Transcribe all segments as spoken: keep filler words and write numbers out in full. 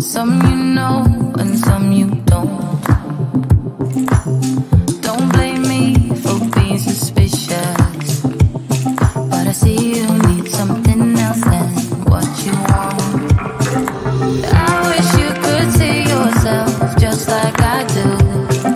Some you know and some you don't. Don't blame me for being suspicious, but I see you need something else than what you want. I wish you could see yourself just like I do.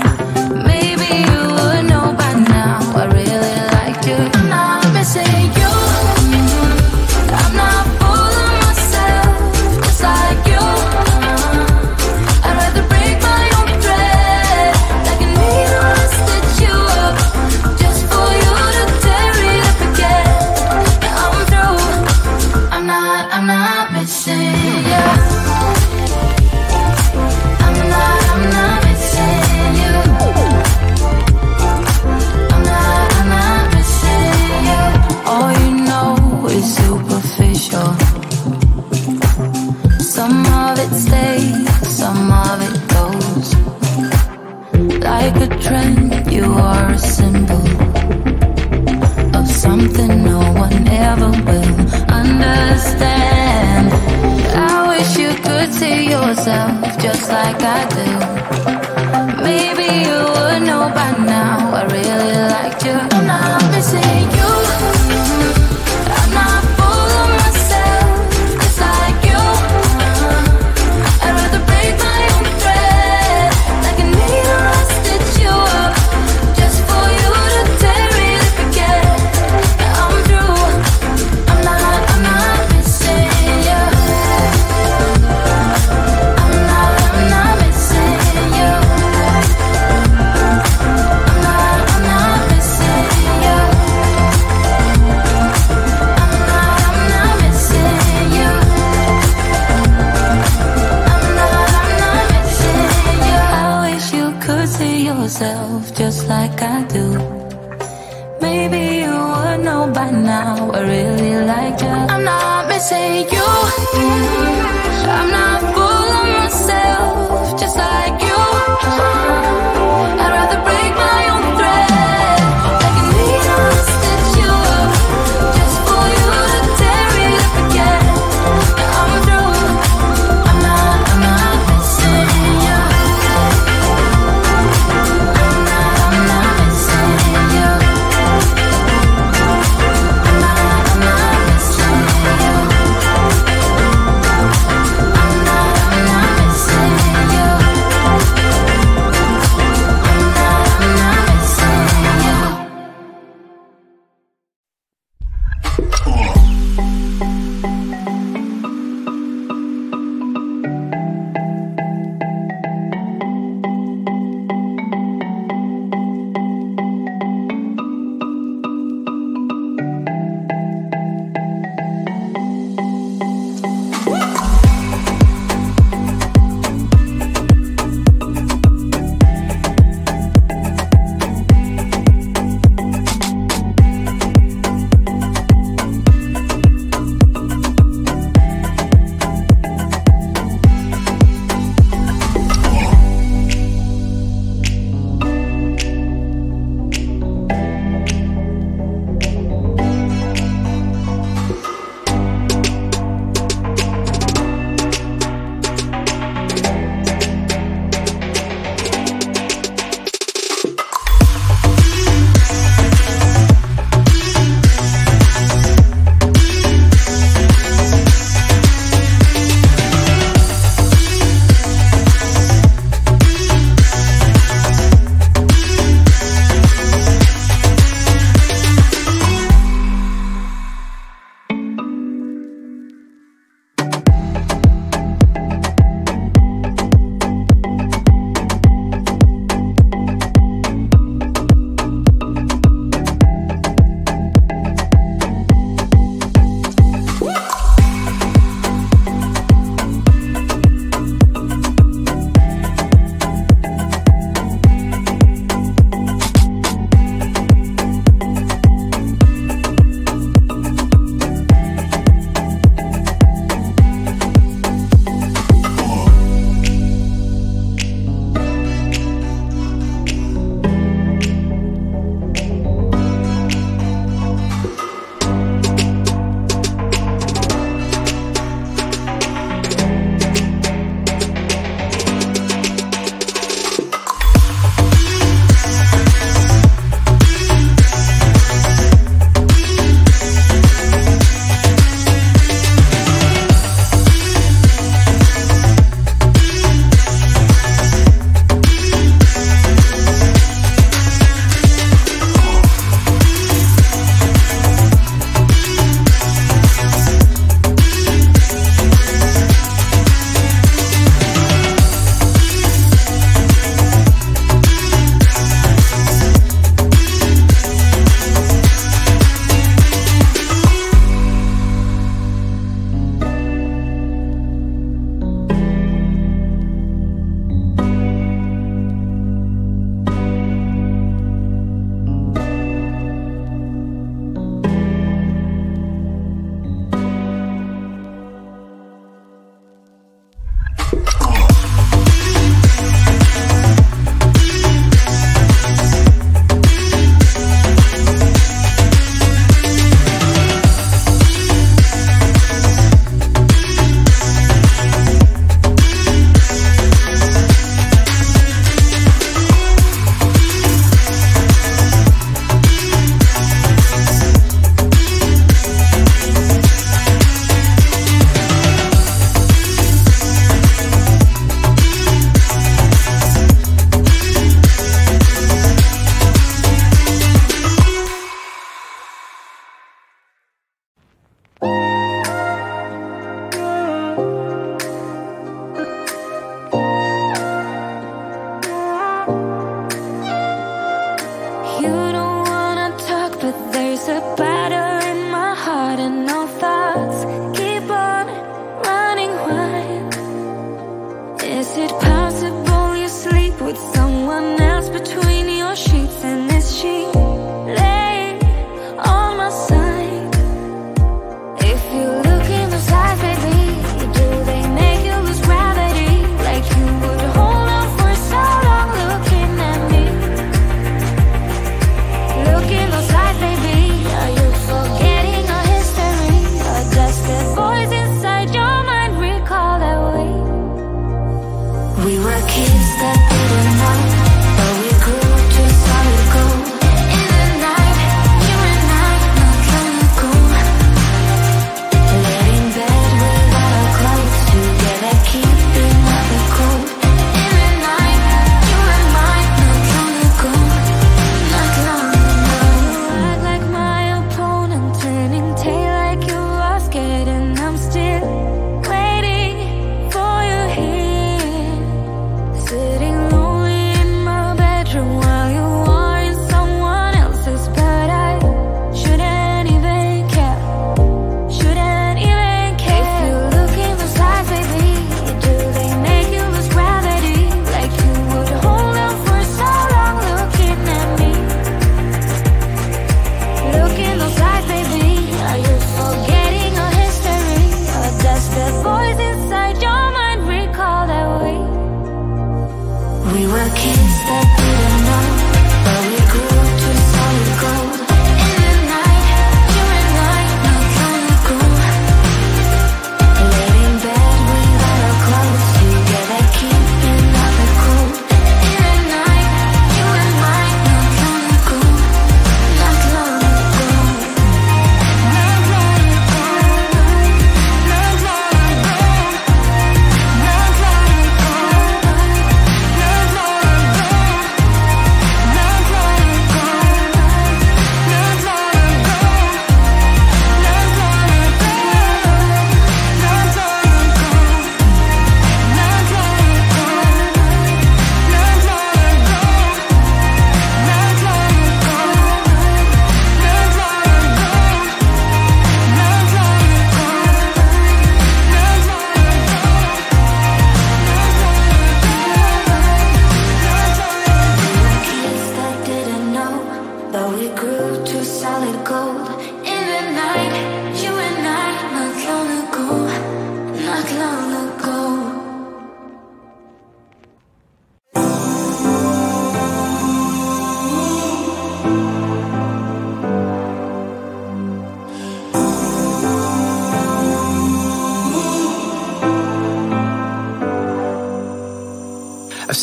Maybe you would know by now I really liked you. I'm missing you. I'm not fooling myself, just like you. Some of it stays, some of it goes. Like a trend, you are a symbol of something no one ever will understand. I wish you could see yourself just like I do. Maybe you would know by now I really liked you. I'm not missing you. I'm not fooling myself. Just like I do. Maybe you would know by now I really like you. I'm not missing you. I'm not fooling myself, just like you. I'd rather break my own thread. I can realize that you up just for you to tear it up again. I'm through. I'm not, I'm not missing you. I'm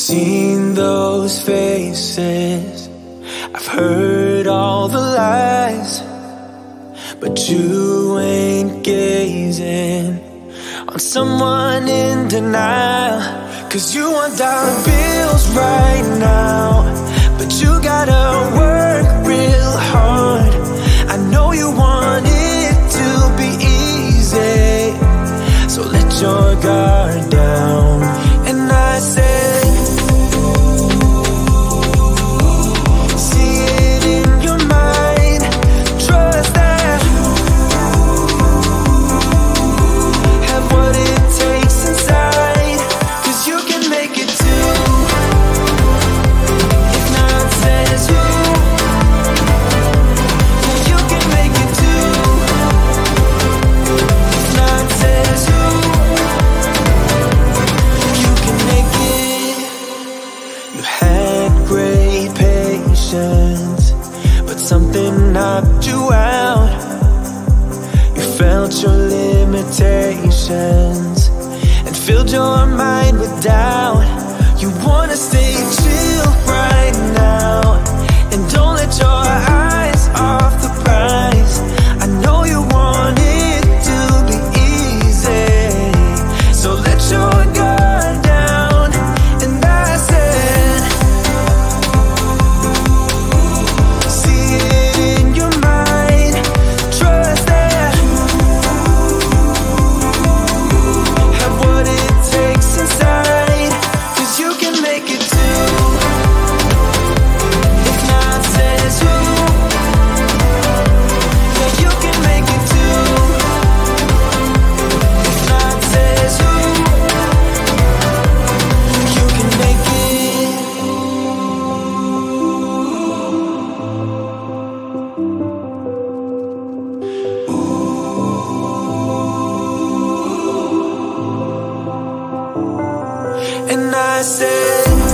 seen those faces, I've heard all the lies, but you ain't gazing on someone in denial. 'Cause you want dollar bills right now, but you gotta work real hard. I know you want it to be easy, so let your guard down. And I say, something knocked you out. You felt your limitations and filled your mind with doubt. You wanna stay chill right now and don't let your eyes off the prize. I know you want it to be easy, so let your guard. And I said,